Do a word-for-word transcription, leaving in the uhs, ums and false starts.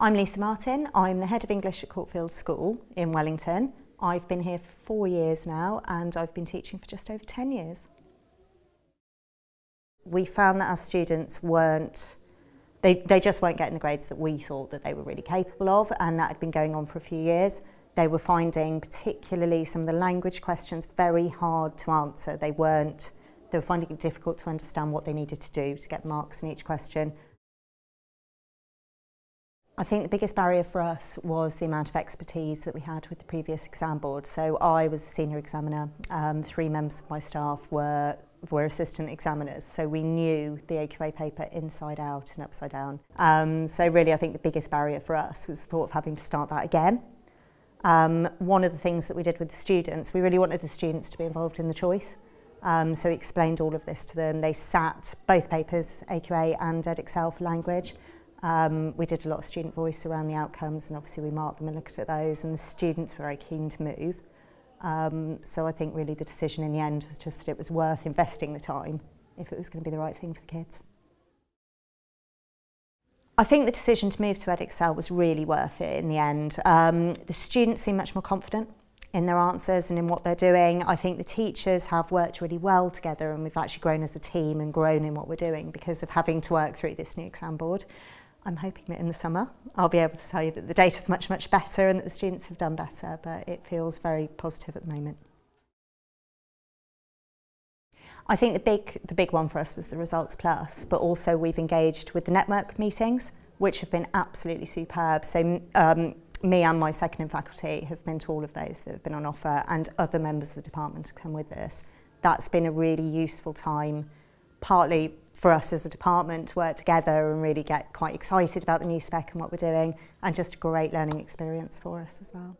I'm Lisa Martin, I'm the Head of English at Courtfield School in Wellington. I've been here for four years now and I've been teaching for just over ten years. We found that our students weren't, they, they just weren't getting the grades that we thought that they were really capable of, and that had been going on for a few years. They were finding particularly some of the language questions very hard to answer. They weren't, they were finding it difficult to understand what they needed to do to get marks in each question. I think the biggest barrier for us was the amount of expertise that we had with the previous exam board. So I was a senior examiner, um, three members of my staff were, were assistant examiners, so we knew the A Q A paper inside out and upside down. Um, so really I think the biggest barrier for us was the thought of having to start that again. Um, one of the things that we did with the students, we really wanted the students to be involved in the choice. Um, so we explained all of this to them. They sat both papers, A Q A and EdExcel for language. Um, we did a lot of student voice around the outcomes, and obviously we marked them and looked at those, and the students were very keen to move. Um, so I think really the decision in the end was just that it was worth investing the time if it was going to be the right thing for the kids. I think the decision to move to EdExcel was really worth it in the end. Um, the students seem much more confident in their answers and in what they're doing. I think the teachers have worked really well together, and we've actually grown as a team and grown in what we're doing because of having to work through this new exam board. I'm hoping that in the summer I'll be able to tell you that the data's much, much better and that the students have done better, but it feels very positive at the moment. I think the big, the big one for us was the Results Plus, but also we've engaged with the network meetings, which have been absolutely superb. So um, me and my second in faculty have been to all of those that have been on offer, and other members of the department have come with us. That's been a really useful time, partly for us as a department to work together and really get quite excited about the new spec and what we're doing, and just a great learning experience for us as well.